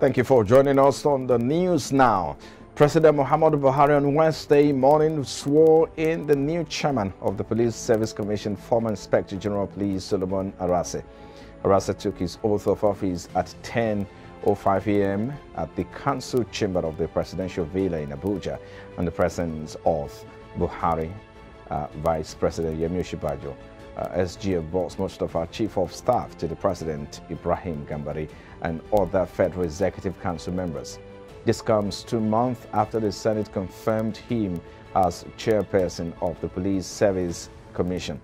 Thank you for joining us on the news now. President Muhammadu Buhari on Wednesday morning swore in the new chairman of the Police Service Commission, former Inspector General of Police Solomon Arase. Arase took his oath of office at 10:05 a.m. at the council chamber of the Presidential Villa in Abuja, in the presence of Buhari, Vice President Yemi Osinbajo, SG of Boss Mustafa, Chief of Staff to the President Ibrahim Gambari, and other Federal Executive Council members. This comes 2 months after the Senate confirmed him as chairperson of the Police Service Commission.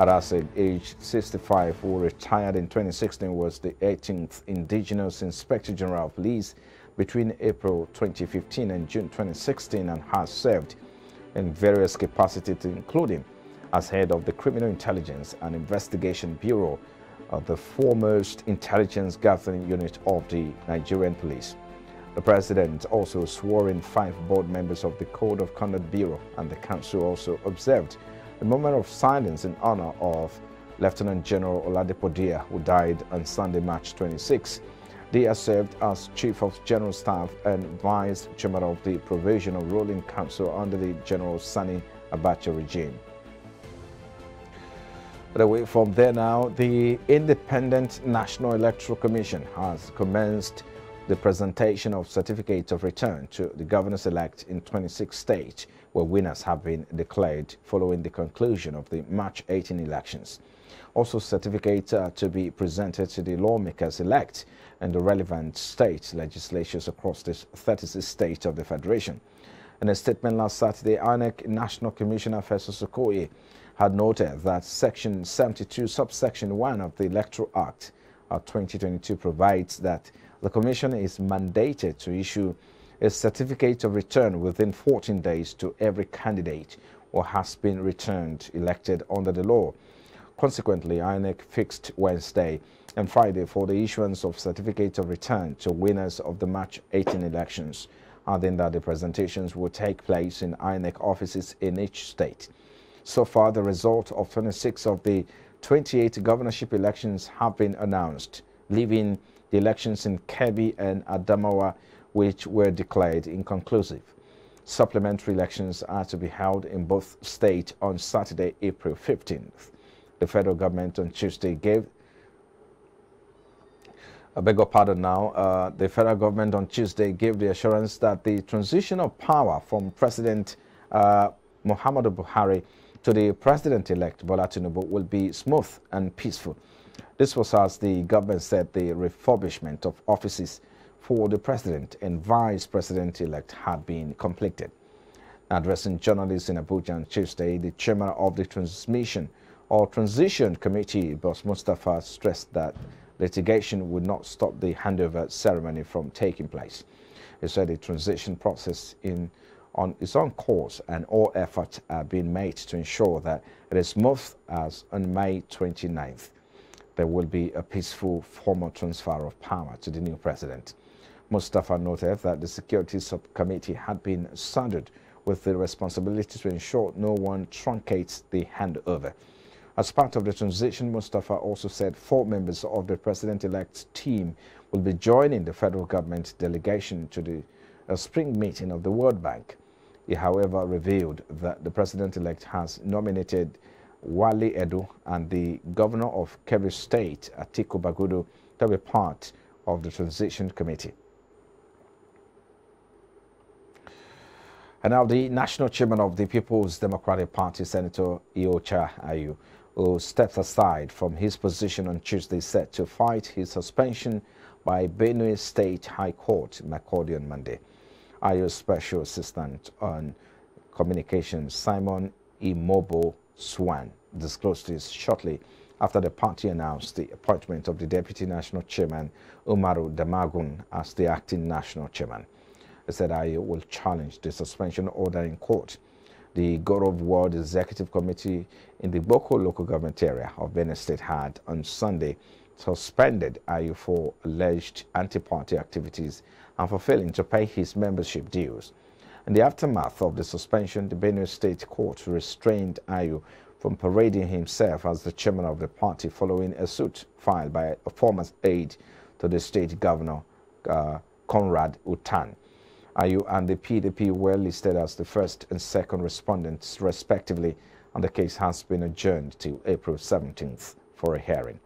Arase, aged 65, who retired in 2016, was the 18th indigenous Inspector General of Police between April 2015 and June 2016, and has served in various capacities, including as head of the Criminal Intelligence and Investigation Bureau, the foremost intelligence gathering unit of the Nigerian police. The president also swore in 5 board members of the Code of Conduct Bureau, and the council also observed a moment of silence in honor of Lieutenant General Oladipo Diya, who died on Sunday, March 26. Diya served as Chief of General Staff and Vice Chairman of the Provisional Ruling Council under the General Sani Abacha regime. But away from there now, the Independent National Electoral Commission has commenced the presentation of certificates of return to the governors-elect in 26 states, where winners have been declared following the conclusion of the March 18 elections. Also, certificates are to be presented to the lawmakers-elect and the relevant state legislatures across the 36 states of the Federation. In a statement last Saturday, INEC National Commissioner Festus Okoye had noted that Section 72, Subsection 1 of the Electoral Act of 2022 provides that the Commission is mandated to issue a certificate of return within 14 days to every candidate who has been returned elected under the law. Consequently, INEC fixed Wednesday and Friday for the issuance of certificates of return to winners of the March 18 elections, adding that the presentations will take place in INEC offices in each state. So far, the result of 26 of the 28 governorship elections have been announced, leaving the elections in Kebbi and Adamawa, which were declared inconclusive. Supplementary elections are to be held in both states on Saturday, April 15th. The federal government on Tuesday gave the federal government on Tuesday gave the assurance that the transition of power from President Muhammadu Buhari to the President-elect Bola Tinubu will be smooth and peaceful. This was as the government said the refurbishment of offices for the President and Vice President-elect had been completed. Addressing journalists in Abuja on Tuesday, the chairman of the Transition Committee, Boss Mustafa, stressed that litigation would not stop the handover ceremony from taking place. He said the transition process on its own course, and all efforts are being made to ensure that it is smooth as on May 29th. There will be a peaceful formal transfer of power to the new president. Mustafa noted that the Security Subcommittee had been saddled with the responsibility to ensure no one truncates the handover. As part of the transition, Mustafa also said 4 members of the president-elect's team will be joining the federal government delegation to the spring meeting of the World Bank. He, however, revealed that the president-elect has nominated Wale Edo and the governor of Kebbi State, Atiku Bagudu, to be part of the transition committee. And now the national chairman of the People's Democratic Party, Senator Iyorchia Ayu, who stepped aside from his position on Tuesday, set to fight his suspension by Benue State High Court, Makurdi, on Monday. Ayu's special assistant on communications, Simon Imobo Swan, disclosed this shortly after the party announced the appointment of the deputy national chairman, Umaru Damagun, as the acting national chairman. He said Ayu will challenge the suspension order in court. The Gorob World Executive Committee in the Boko local government area of Benue State had on Sunday suspended Ayu for alleged anti-party activities and for failing to pay his membership dues. In the aftermath of the suspension, the Benue State Court restrained Ayu from parading himself as the chairman of the party following a suit filed by a former aide to the state governor, Conrad Utan. Ayu and the PDP were listed as the first and second respondents, respectively, and the case has been adjourned till April 17th for a hearing.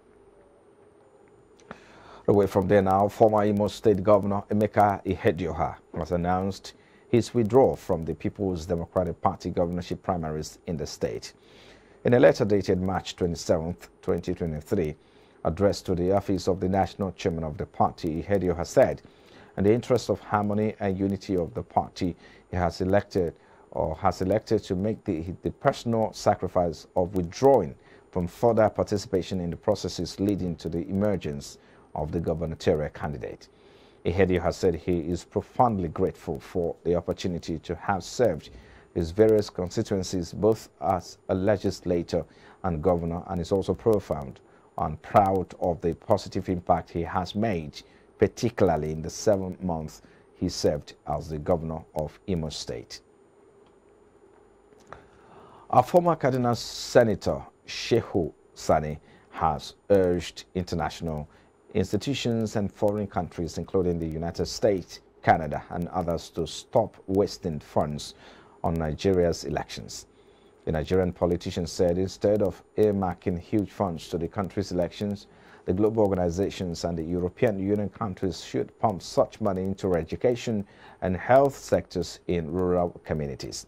Away from there now, former Imo State Governor Emeka Ihedioha has announced his withdrawal from the People's Democratic Party governorship primaries in the state. In a letter dated March 27, 2023, addressed to the office of the National Chairman of the party, Ihedioha said, in the interest of harmony and unity of the party, he has elected to make the personal sacrifice of withdrawing from further participation in the processes leading to the emergence of the gubernatorial candidate. Ihedioha has said he is profoundly grateful for the opportunity to have served his various constituencies, both as a legislator and governor, and is also profound and proud of the positive impact he has made, particularly in the 7 months he served as the governor of Imo State. Our former Kaduna Senator Shehu Sani has urged international institutions and foreign countries, including the United States, Canada, and others, to stop wasting funds on Nigeria's elections. The Nigerian politician said instead of earmarking huge funds to the country's elections, the global organizations and the European Union countries should pump such money into education and health sectors in rural communities.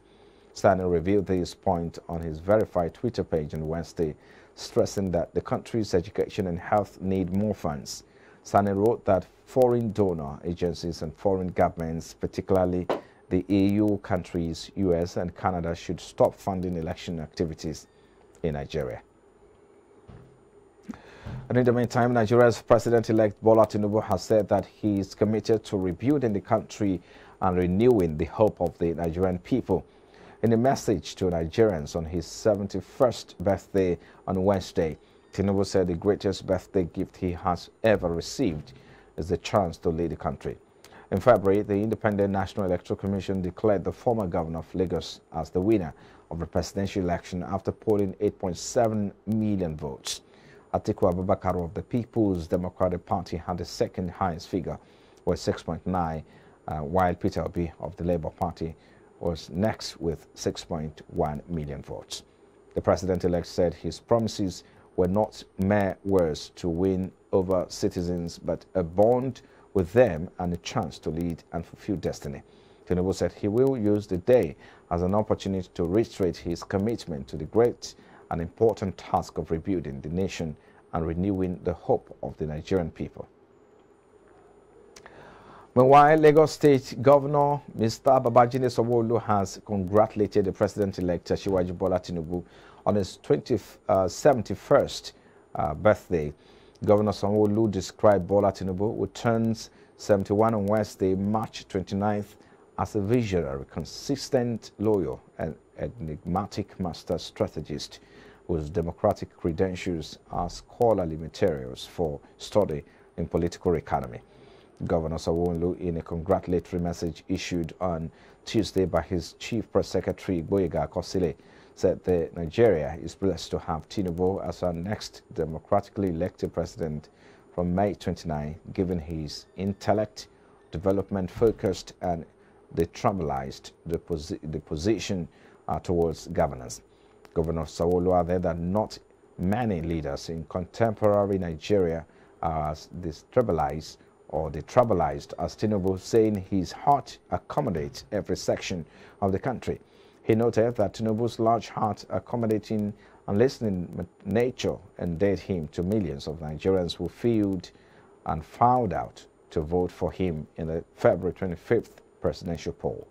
Sani revealed this point on his verified Twitter page on Wednesday, stressing that the country's education and health need more funds. Sani wrote that foreign donor agencies and foreign governments, particularly the EU countries, US and Canada, should stop funding election activities in Nigeria. And in the meantime, Nigeria's president-elect Bola Tinubu has said that he is committed to rebuilding the country and renewing the hope of the Nigerian people. In a message to Nigerians on his 71st birthday on Wednesday, Tinubu said the greatest birthday gift he has ever received is the chance to lead the country. In February, the Independent National Electoral Commission declared the former governor of Lagos as the winner of the presidential election after polling 8.7 million votes. Atiku Abubakar of the People's Democratic Party had the second highest figure, with 6.9, while Peter Obi of the Labour Party was next with 6.1 million votes. The president-elect said his promises were not mere words to win over citizens, but a bond with them and a chance to lead and fulfill destiny. Tinubu said he will use the day as an opportunity to reiterate his commitment to the great and important task of rebuilding the nation and renewing the hope of the Nigerian people. Meanwhile, Lagos State Governor Mr. Babajide Sanwo-Olu has congratulated the president-elect Asiwaju Bola Tinubu on his 71st birthday. Governor Sanwo-Olu described Bola Tinubu, who turns 71 on Wednesday, March 29th, as a visionary, consistent, loyal, and enigmatic master strategist whose democratic credentials are scholarly materials for study in political economy. Governor Sanwo-Olu, in a congratulatory message issued on Tuesday by his chief press secretary, Boyega Kosile, said that Nigeria is blessed to have Tinubu as our next democratically elected president from May 29, given his intellect, development-focused, and detribalized position towards governance. Governor Sanwo-Olu added that not many leaders in contemporary Nigeria are as detribalized as Tinubu, saying his heart accommodates every section of the country. He noted that Tinubu's large heart, accommodating and listening nature endeared him to millions of Nigerians who filled and found out to vote for him in the February 25th presidential poll.